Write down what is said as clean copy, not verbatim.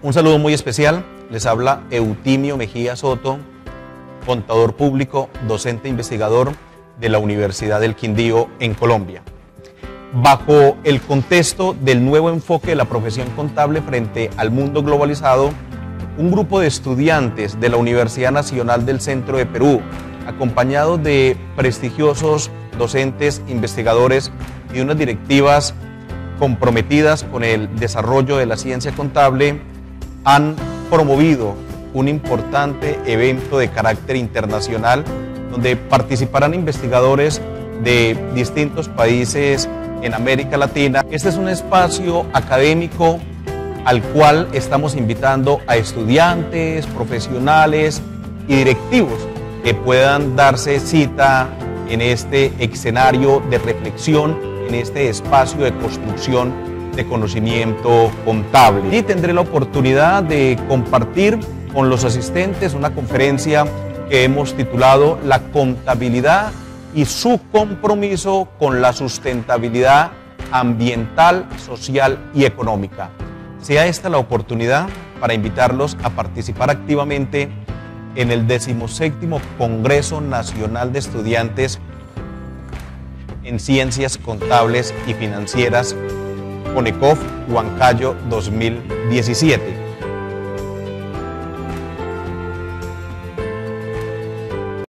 Un saludo muy especial, les habla Eutimio Mejía Soto, contador público, docente investigador de la Universidad del Quindío en Colombia. Bajo el contexto del nuevo enfoque de la profesión contable frente al mundo globalizado, un grupo de estudiantes de la Universidad Nacional del Centro de Perú, acompañados de prestigiosos docentes, investigadores y unas directivas comprometidas con el desarrollo de la ciencia contable, han promovido un importante evento de carácter internacional donde participarán investigadores de distintos países en América Latina. Este es un espacio académico al cual estamos invitando a estudiantes, profesionales y directivos que puedan darse cita en este escenario de reflexión, en este espacio de construcción de conocimiento contable. Y tendré la oportunidad de compartir con los asistentes una conferencia que hemos titulado La contabilidad y su compromiso con la sustentabilidad ambiental, social y económica. Sea esta la oportunidad para invitarlos a participar activamente en el 17º Congreso Nacional de Estudiantes en Ciencias Contables y Financieras, CONECCOF, Huancayo 2017.